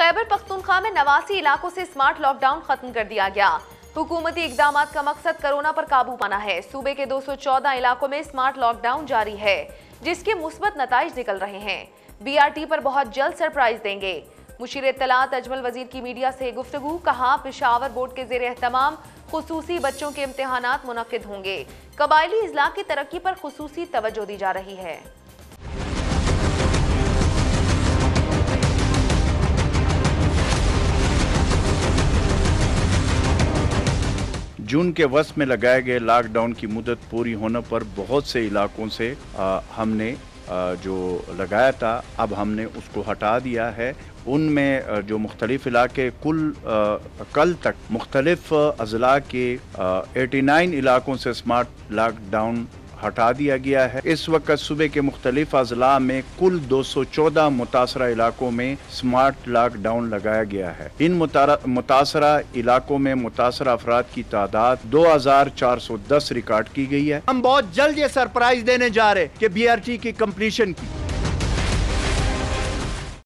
खैबर पख्तूनख्वा में 89 इलाकों से स्मार्ट लॉकडाउन खत्म कर दिया गया। हुकूमती इकदामात का मकसद कोरोना पर काबू पाना है। सूबे के 214 इलाकों में स्मार्ट लॉकडाउन जारी है, जिसके मुस्बत नताइज निकल रहे हैं। BRT पर बहुत जल्द सरप्राइज देंगे। मुशीर इत्तलात अजमल वजीर की मीडिया से गुफ्तगू, कहा पेशावर बोर्ड के जेर एहतमाम खुसूसी बच्चों के इम्तिहानात मुनक्किद होंगे। कबायली इजला की तरक्की पर खुसूसी तवज्जो दी जा रही है। जून के वस्त में लगाए गए लॉकडाउन की मुदत पूरी होने पर बहुत से इलाकों से हमने जो लगाया था अब हमने उसको हटा दिया है। उनमें जो मुख्तलिफ इलाके कल तक मुख्तलिफ अजला के 89 इलाकों से स्मार्ट लॉकडाउन हटा दिया गया है। इस वक्त सूबे के मुख्तलिफ अजला में कुल 214 मुतासरा इलाकों में स्मार्ट लॉकडाउन लगाया गया है। इन मुतासरा इलाकों में मुतासरा अफराद की तादाद 2410 रिकॉर्ड की गई है। हम बहुत जल्द ये सरप्राइज देने जा रहे हैं कि BRT की कम्प्लीशन की